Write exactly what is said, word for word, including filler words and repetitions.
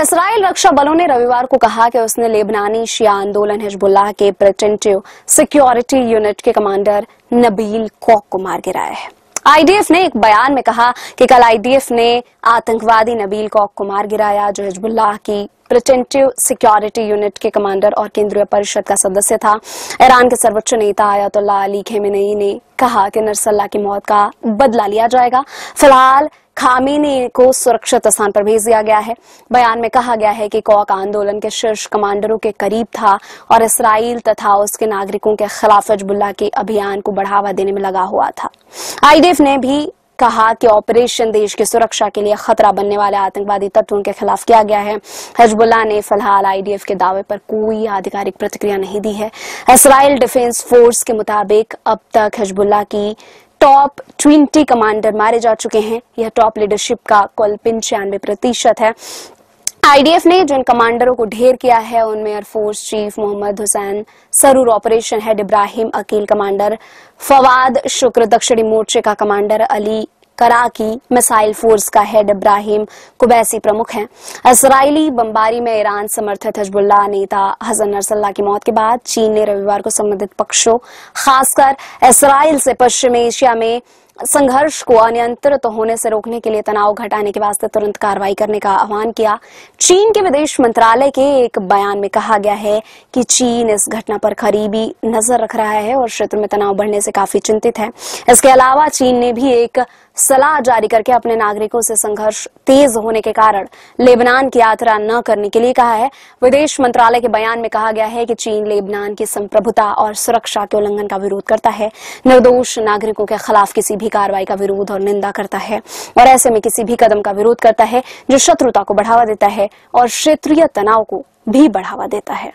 Israel रक्षा बलों ने रविवार को कहा कि उसने लेबनानी शिया आंदोलन हिजबुल्लाह के प्रेटेंटिव सिक्योरिटी यूनिट के कमांडर नबील कॉक को मार गिराया है। आईडीएफ ने एक बयान में कहा कि कल आईडीएफ ने आतंकवादी नबील कॉक को मार गिराया, जो हिजबुल्लाह की प्रेटेंटिव सिक्योरिटी यूनिट के कमांडर और केंद्रीय परिषद का सदस्य था। ईरान के सर्वोच्च नेता अयातुल्ला खामेनेई ने कहा कि नसरल्लाह की मौत का बदला लिया जाएगा। फिलहाल खामेनेई को सुरक्षित स्थान पर भेज दिया गया है। बयान में कहा गया है कि कॉक आंदोलन के शीर्ष कमांडरों के करीब था और इसराइल तथा उसके नागरिकों के खिलाफ हिजबुल्लाह के अभियान को बढ़ावा देने में लगा हुआ था। आईडीएफ ने भी कहा कि ऑपरेशन देश की सुरक्षा के लिए खतरा बनने वाले आतंकवादी तत्वों के खिलाफ किया गया है। हिजबुल्लाह ने फिलहाल आईडीएफ के दावे पर कोई आधिकारिक प्रतिक्रिया नहीं दी है। इसराइल डिफेंस फोर्स के मुताबिक अब तक हिजबुल्लाह की टॉप बीस कमांडर मारे जा चुके हैं। यह टॉप लीडरशिप का कुल पंचानवे प्रतिशत है। आईडीएफ ने जिन कमांडरों को ढेर किया है उनमें air force chief Mohammed Hussein Srour operation head, Ibrahim Aqil commander, Fuad Shukr दक्षिणी मोर्चे का commander, Ali Karaki missile force का हेड इब्राहिम कुबैसी प्रमुख हैं। इसराइली बमबारी में ईरान समर्थित हिजबुल्लाह नेता हसन नसरल्लाह की मौत के बाद चीन ने रविवार को संबंधित पक्षों, खासकर इसराइल से पश्चिमी एशिया में संघर्ष को अनियंत्रित होने से रोकने के लिए तनाव घटाने के वास्ते तुरंत कार्रवाई करने का आह्वान किया। चीन के विदेश मंत्रालय के एक बयान में कहा गया है कि चीन इस घटना पर करीबी नजर रख रहा है और क्षेत्र में तनाव बढ़ने से काफी चिंतित है। इसके अलावा चीन ने भी एक सलाह जारी करके अपने नागरिकों से संघर्ष तेज होने के कारण लेबनान की यात्रा न करने के लिए कहा है। विदेश मंत्रालय के बयान में कहा गया है कि चीन लेबनान की संप्रभुता और सुरक्षा के उल्लंघन का विरोध करता है, निर्दोष नागरिकों के खिलाफ किसी भी कार्रवाई का विरोध और निंदा करता है और ऐसे में किसी भी कदम का विरोध करता है जो शत्रुता को बढ़ावा देता है और क्षेत्रीय तनाव को भी बढ़ावा देता है।